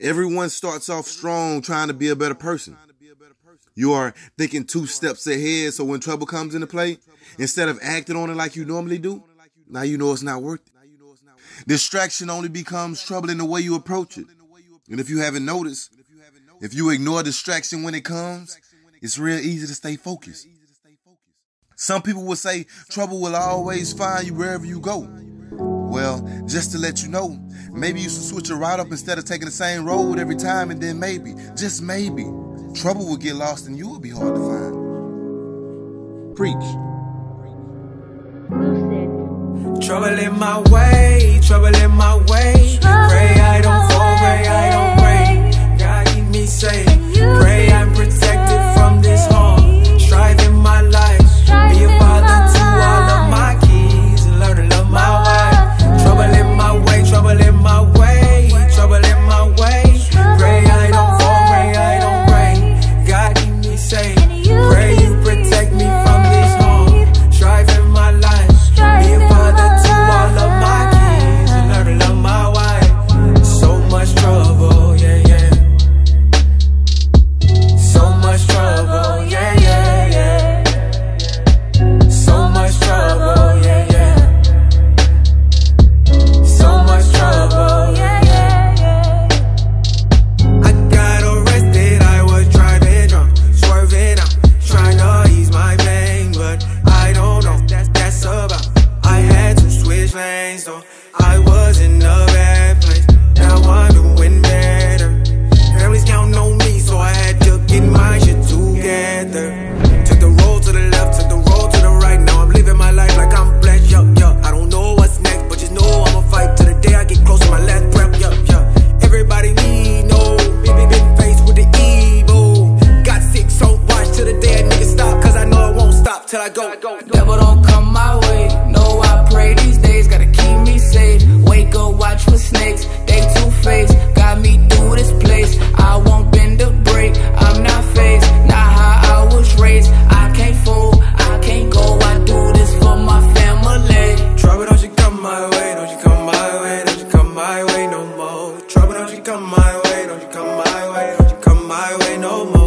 Everyone starts off strong trying to be a better person. You are thinking 2 steps ahead, so when trouble comes into play, instead of acting on it like you normally do, now you know it's not worth it. Distraction only becomes trouble in the way you approach it. And if you haven't noticed, if you ignore distraction when it comes, it's real easy to stay focused. Some people will say trouble will always find you wherever you go. Well, just to let you know, maybe you should switch your route up instead of taking the same road every time, and then maybe, just maybe, trouble will get lost and you will be hard to find. Preach. Trouble in my way, trouble in my way. Pray I don't fall, pray I don't break. God keep me safe. Pray I'm protected from this harm. Strive in my life. Be a father to all of my kids and learn to love my wife. Trouble in my way, trouble in my way, trouble in my way. Pray I don't fall, pray I don't break. God keep me safe. Pray you protect me from this harm. Strive in my life. Be a father to all of my kids and learn to love my wife. So much trouble, yeah, yeah. So much trouble, yeah, yeah, yeah. Trouble, yeah, yeah. So much trouble, yeah, yeah, yeah. I got arrested, I was driving drunk, swerving out, trying to ease my pain, but I don't know that's about. I had to switch lanes, so I was in a bad place. Now I'm doing better. Families count on me, so I had to get my shit together. Took the road to the left, took the road to the right. Now I'm living my life like I'm blessed, yup, yup. I don't know what's next, but just know I'ma fight till the day I get close to my last breath, yup, yup. Everybody need no, baby, been faced with the evil. Got sick, so watch till the day a nigga stop, cause I know it won't stop till I go. Devil don't come my way, no, I pray these days, gotta keep me safe. Wake up, watch for snakes, they two-faced, got me through this place. I won't bend the break, I'm not faced, not how I was raised. I can't fool, I can't go, I do this for my family. Trouble, don't you come my way, don't you come my way, don't you come my way no more. Trouble, don't you come my way, don't you come my way, don't you come my way no more.